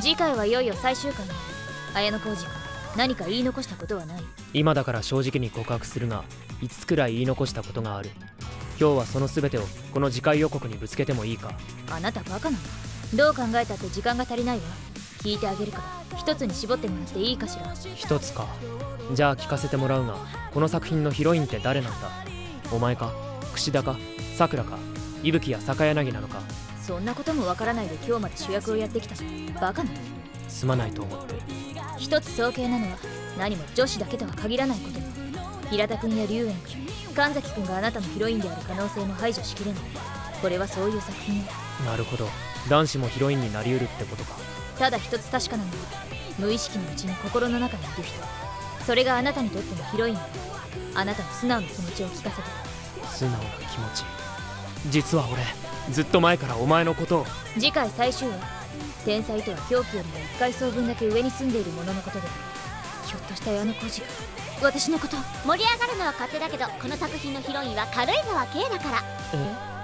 次回はいよいよ最終回。綾小路君、何か言い残したことはない？今だから正直に告白するが、5つくらい言い残したことがある。今日はその全てをこの次回予告にぶつけてもいいか？あなたバカなの？どう考えたって時間が足りないわ。聞いてあげるから一つに絞ってもらっていいかしら。一つか。じゃあ聞かせてもらうが、この作品のヒロインって誰なんだ？お前か、櫛田か、桜か、伊吹や坂柳なのか？そんなこともわからないで今日まで主役をやってきた。バカなの？すまないと思って。一つ早計なのは、何も女子だけとは限らないこと。平田君や龍炎君、神崎君があなたのヒロインである可能性も排除しきれない。これはそういう作品だ。なるほど、男子もヒロインになりうるってことか。ただ一つ確かなのは、無意識のうちに心の中にいる人、それがあなたにとってのヒロインだ。あなたの素直な気持ちを聞かせて。素直な気持ち。実は俺、ずっと前からお前のことを。次回最終話、天才とは狂気よりも1階層分だけ上に住んでいるもののことで、ひょっとしたらあの小路が私のこと。盛り上がるのは勝手だけど、この作品のヒロインは軽井沢 K だから。え？